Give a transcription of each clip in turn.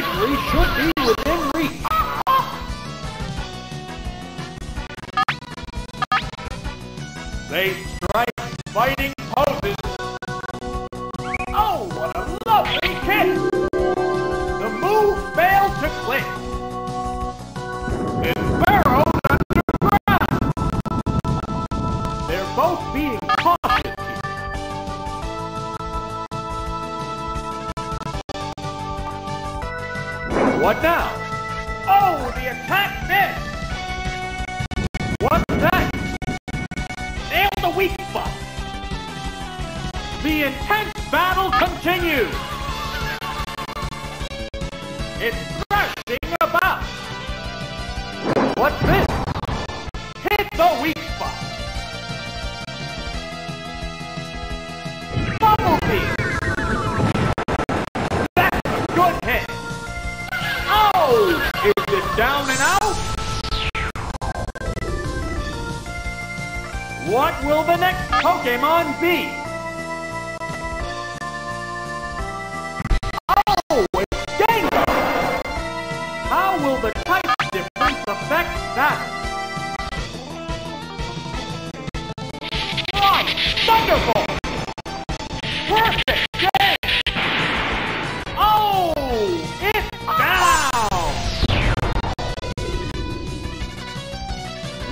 victory should be within reach. They strike fighting poses. Oh, what a lovely kick! The move failed to click. And barreled underground. They're both being cautious. What now? Oh, the attack missed! What's that? Nailed the weak spot! The intense battle continues! It's thrashing about! What's this? Hit the weak spot! Bumblebee! That's a good hit! Is it down and out? What will the next Pokemon be? Oh, it's Gengar! How will the type difference affect that? One Thunderbolt! Perfect game! Oh, it's down!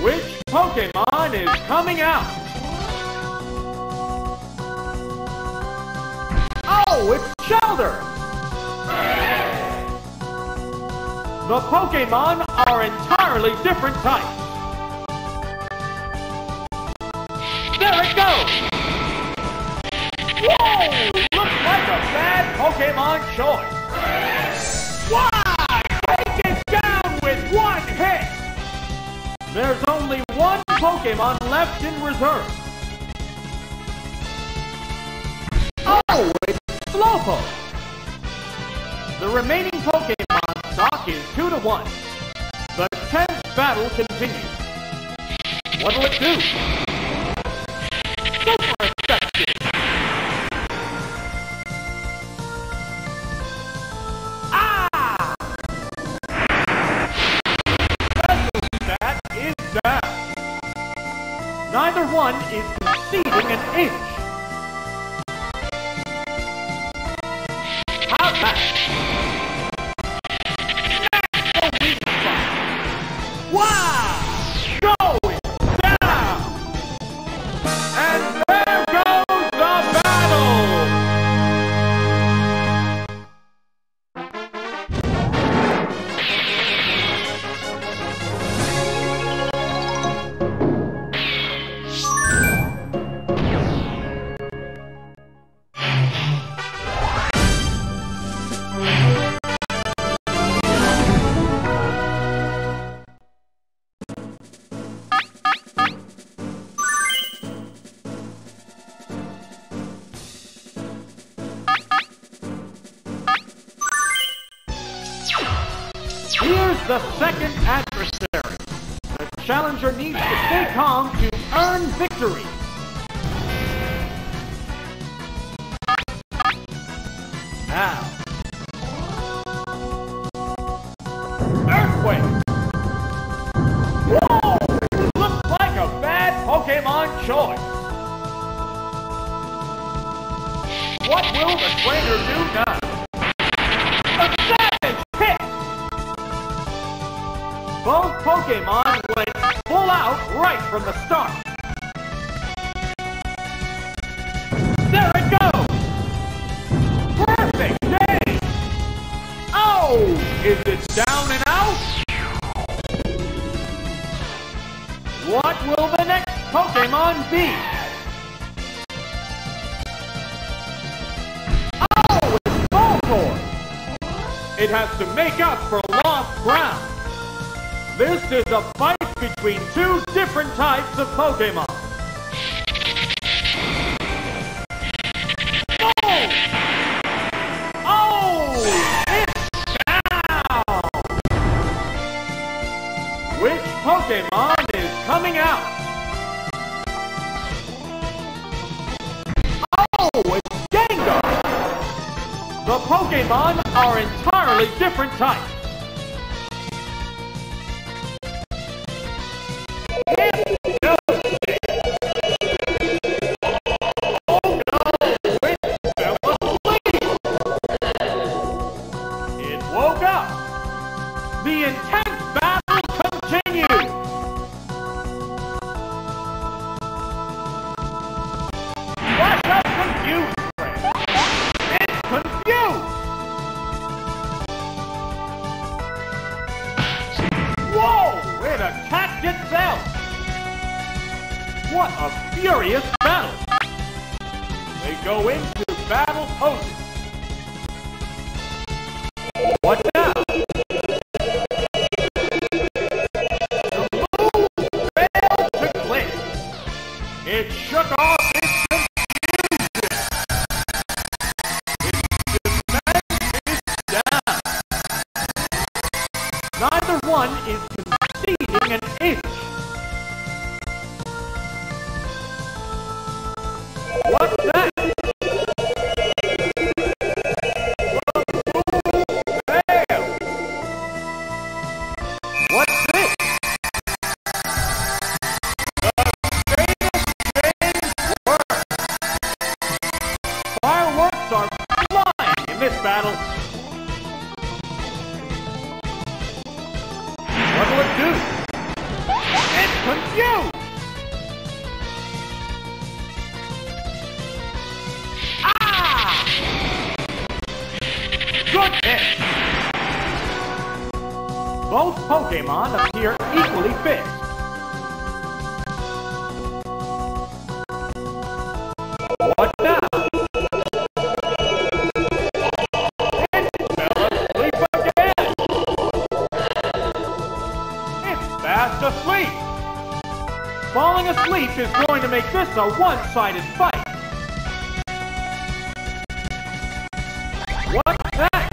Which Pokemon is coming out? Oh, it's Shellder! The Pokemon are entirely different types. There it goes! Whoa! Looks like a bad Pokemon choice. Why? Take it down with one hit! There's only one Pokemon left in reserve. Oh, it's Slowpoke! The remaining Pokemon stock is 2-1. The tense battle continues. What'll it do? Super effective! Ah! Neither one is conceding an inch. How's that? That's the weak spot. Wow! Going down! And there goes the battle! Here's the second adversary. The challenger needs to stay calm to earn victory. Now. Earthquake! Whoa! Looks like a bad Pokemon choice. What will the trainer do now? Both Pokemon went full out right from the start. There it goes! Perfect game! Oh! Is it down and out? What will the next Pokemon be? Oh! It's Voltorb! It has to make up for lost ground. This is a fight between two different types of Pokemon. Boom! Oh! It's down! Which Pokemon is coming out? Oh! It's Gengar! The Pokemon are entirely different types. What a furious battle! They go into battle poses. What now? The move failed to click. It shook off its confusion. Its defense is down. Neither one is conceding an inch. What's that? What's this? The greatest work. Fireworks are flying in this battle. What'll it do? It's confused! Good hit! Both Pokemon appear equally fit. What now? It fell asleep again! It's fast asleep! Falling asleep is going to make this a one-sided fight. What's that?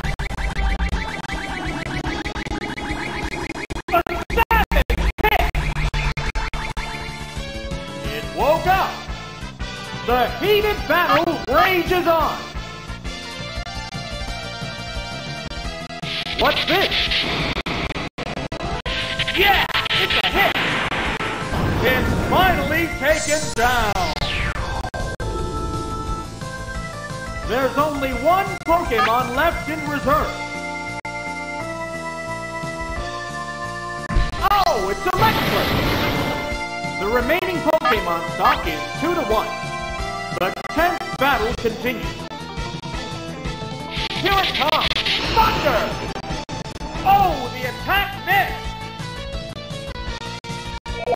Woke up! The heated battle rages on! What's this? Yeah! It's a hit! It's finally taken down! There's only one Pokemon left in reserve! Oh! It's Electric! The remaining Pokemon stock is 2-1. The 10th battle continues. Here it comes! Thunder! Oh, the attack missed!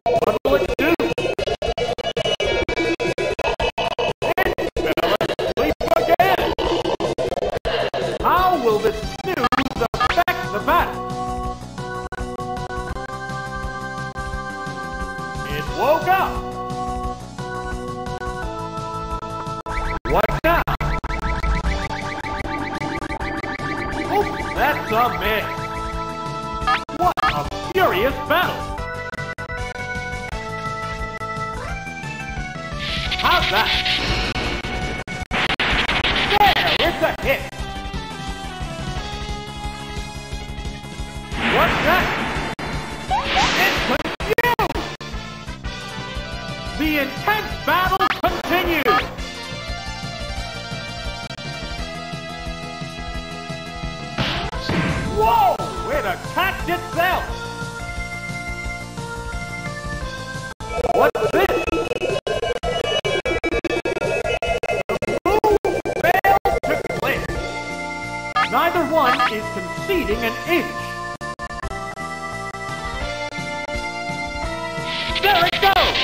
What'll it do? It fell asleep again! How will this news affect the battle? It woke up! That's a miss! What a furious battle! How's that? There! It's a hit! What's that? It's confused! The intense battle continues! Whoa! It attacked itself! What's this? The move failed to click. Neither one is conceding an inch. There it goes!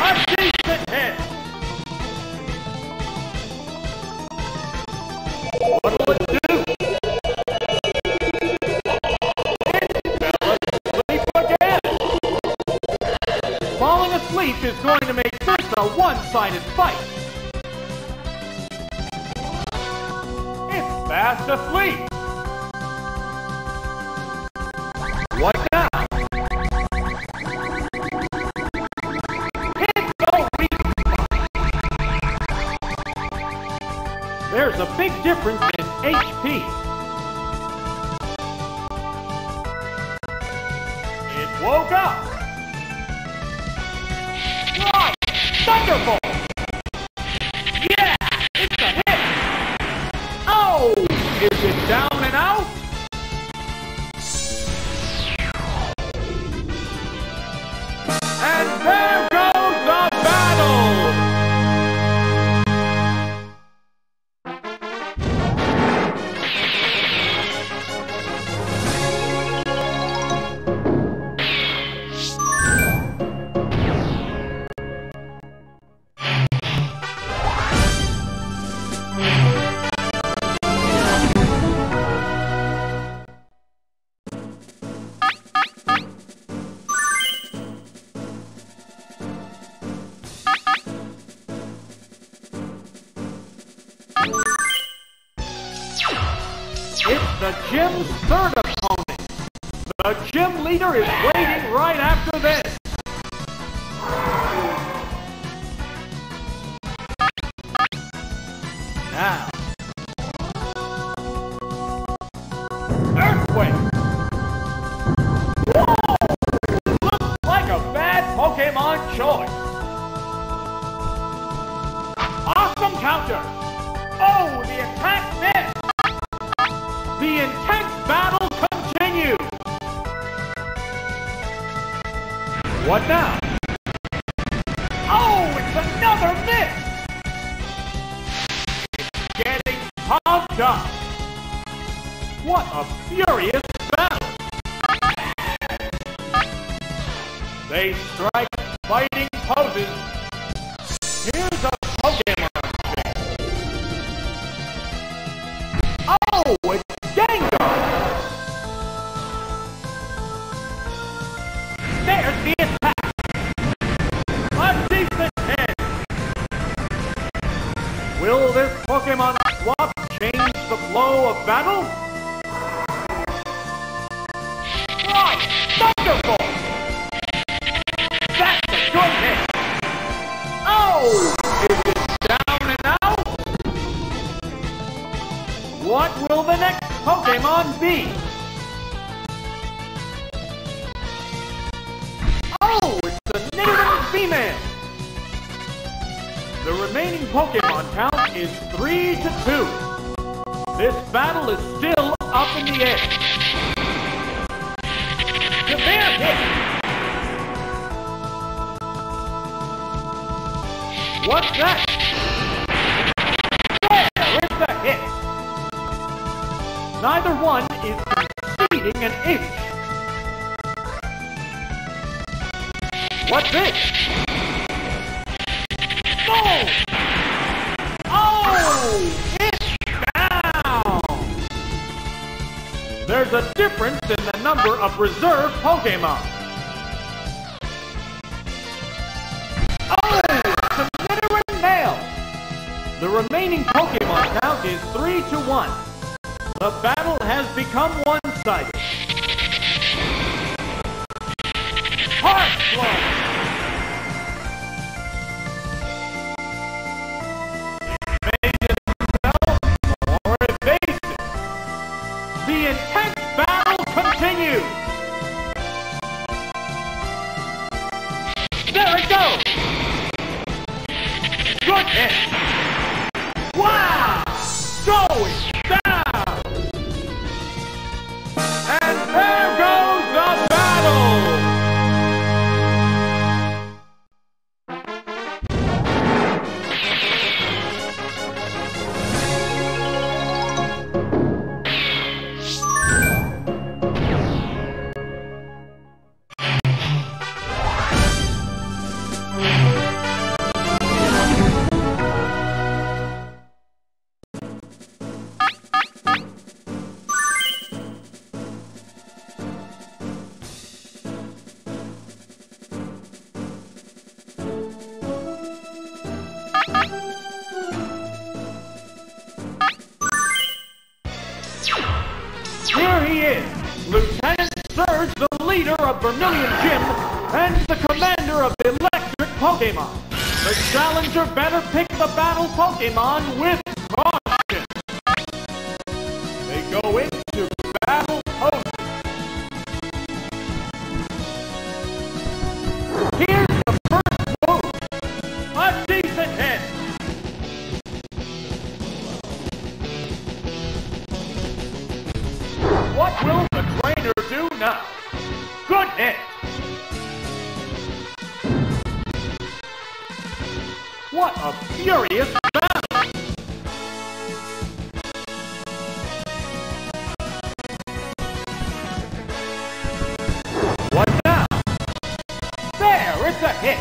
A decent hit! What'll it do? Sleep is going to make this a one-sided fight. It's fast asleep. What now? It's no reason. There's a a big difference in HP. It woke up. Right! Thunderbolt! Yeah! It's a hit! Oh! Is it down and out? And there goes the battle! It's the gym's third opponent. The gym leader is waiting right after this. Now. Earthquake! Whoa! Looks like a bad Pokemon choice. Awesome counter! Oh, the attack missed! The intense battle continues! What now? Oh, it's another miss! It's getting pumped up! What a furious battle! They strike fighting poses. Here's a Pokemon. Oh, it's will this Pokemon swap change the flow of battle? Right! Thunderbolt! That's a good hit! Oh! Is it down and out? What will the next Pokemon be? Oh! It's the native female! The remaining Pokemon count is 3-2. This battle is still up in the air. Severe hit! What's that? There is the hit! Neither one is conceding an inch. What's this? Goal! Oh! It's down! There's a difference in the number of reserve Pokemon. Oh! Submitterin Nail! The remaining Pokemon count is 3-1. The battle has become one-sided. Heartblow! The intense battle continues! There it goes! Good hit! Wow! Going down! And there goes the battle. Here he is, Lieutenant Surge, the leader of Vermilion Gym, and the commander of Electric Pokemon. The challenger better pick the battle Pokemon with caution. What will the trainer do now? Good hit! What a furious battle! What now? There, it's a hit!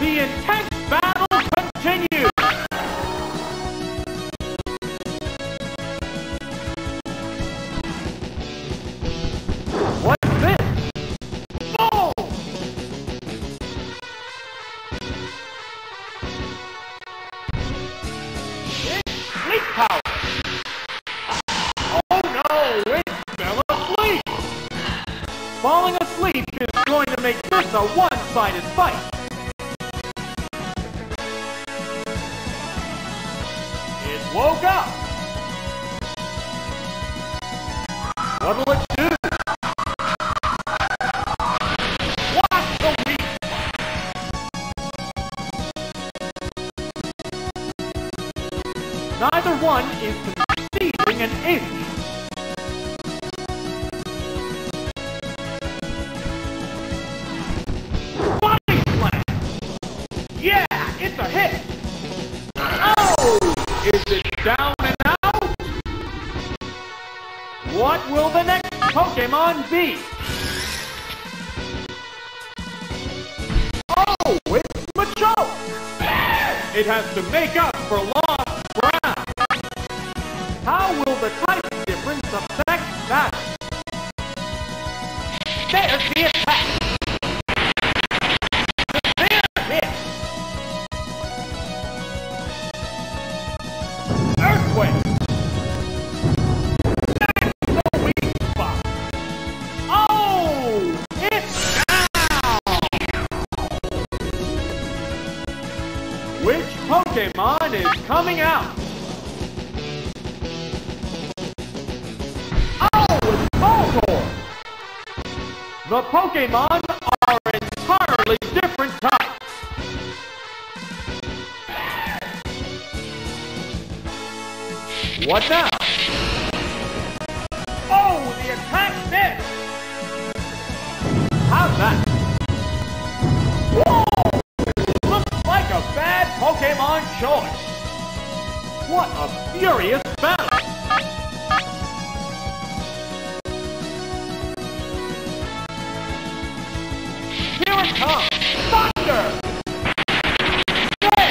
The intense battle continues! What's this? Boom! It's sleep power! Oh no! It fell asleep! Falling asleep is going to make this a one-sided fight! Woke up! What will it do? Watch the week! Neither one is conceding an inch. Body slam! Yeah! It's a hit! Is it down and out? What will the next Pokemon be? Oh, it's Machoke! It has to make up for lost ground. How will the type difference affect that? There's the attack! Which Pokemon is coming out? Oh, it's Voltorb! The Pokemon are entirely different types. What now? Oh, the attack missed! How's that? Whoa! Pokemon choice! What a furious battle! Here it comes! Thunder! There!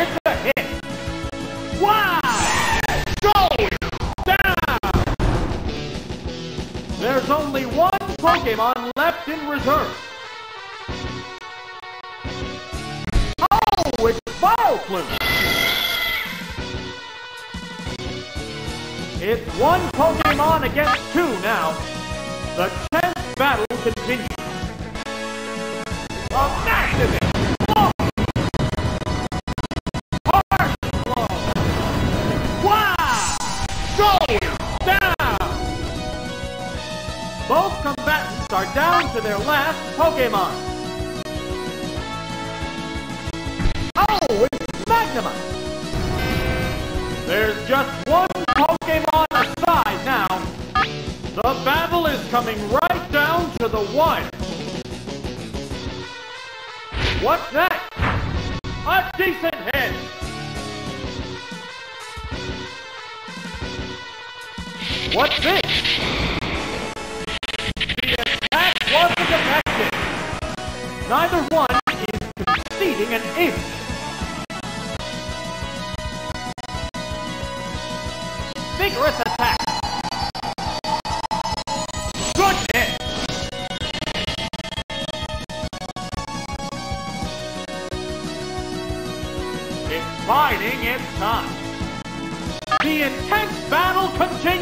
It's a hit! Wow! Going down! There's only one Pokemon left in reserve. It's one Pokemon against two now. The tenth battle continues. A massive blow! Harsh blow! Wow! Going down! Both combatants are down to their last Pokemon. There's just one Pokemon aside now. The battle is coming right down to the wire. What's next? A decent hit! What's this? The attack was detected. Neither one is conceding an inch. Vigorous attack! Good hit! It's biding its time. The intense battle continues!